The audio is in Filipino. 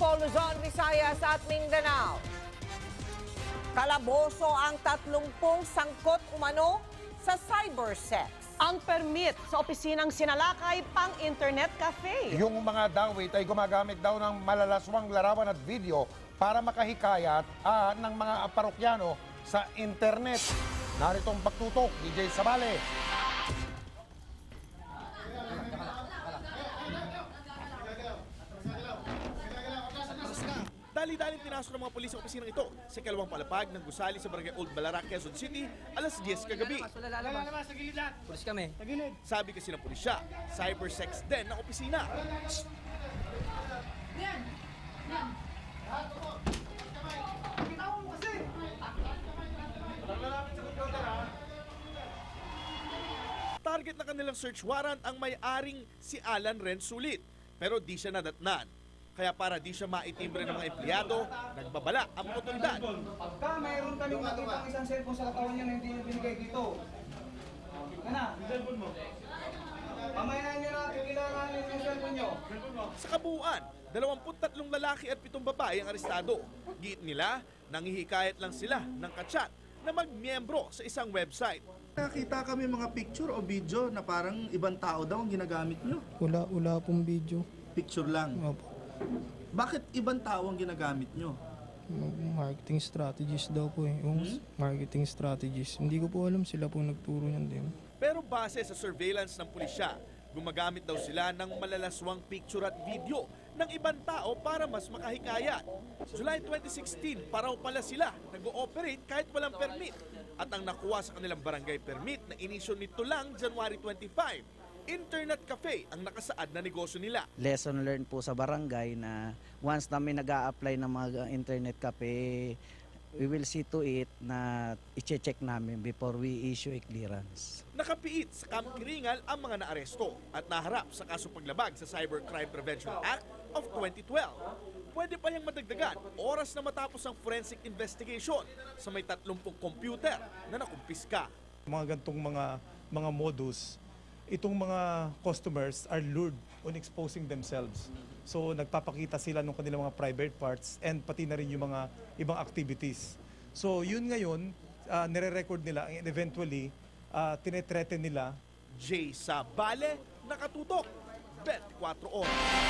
Paul Luzon, Visayas at Mindanao. Kalaboso ang 30 sangkot umano sa cybersex. Ang permit sa opisinang sinalakay pang internet cafe. Yung mga dawit ay gumagamit daw ng malalaswang larawan at video para makahikayat ng mga parokyano sa internet. Narito ang pagtutok, DJ Sabale. Dali-daling pinasok ng mga pulis sa opisinang ito sa ikalawang palapag ng gusali sa barangay Old Balara, Quezon City, alas 10 kagabi. Pulis kami. Sabi kasi ng pulisya, cybersex din ng opisina. Target na kanilang search warrant ang may-aring si Alan Rentulit, pero di siya nadatnan. Kaya para di siya maitimbre ng mga empleyado, nagbabala ang mga otoridad. Pagka mayroon kaming makita ang isang cellphone sa katawan niya na hindi niya binigay dito. Pamayanan niyo na, kikilala niyo yung cellphone niyo. Sa kabuuan, 23 lalaki at 7 babae ang arestado. Giit nila, nanghihikayat lang sila ng kachat na magmiyembro sa isang website. Nakita kami mga picture o video na parang ibang tao daw ang ginagamit niyo. Wala pong video. Picture lang? Opo. Bakit ibang tao ang ginagamit nyo? Marketing strategies daw po eh. Marketing strategies. Hindi ko po alam, sila po nagturo niyan din. Pero base sa surveillance ng pulisya, gumagamit daw sila ng malalaswang picture at video ng ibang tao para mas makahikayat. July 2016, paraw pala sila nag-ooperate kahit walang permit. At ang nakuha sa kanilang barangay permit na inisyo nito lang January 25. Internet cafe ang nakasaad na negosyo nila. Lesson learned po sa barangay na once namin nag-a-apply ng mga internet cafe, we will see to it na i-check namin before we issue a clearance. Nakapiit sa Camp Kringal ang mga naaresto at naharap sa kaso paglabag sa Cyber Crime Prevention Act of 2012. Pwede pa niyang madagdagan oras na matapos ang forensic investigation sa may 30 computer na nakumpiska. Mga gantong mga modus, itong mga customers are lured on exposing themselves. So nagpapakita sila ng kanilang mga private parts and pati na rin yung mga ibang activities. So yun ngayon, nire-record nila and eventually tinethreaten nila. J. Sabale, nakatutok 24 oras.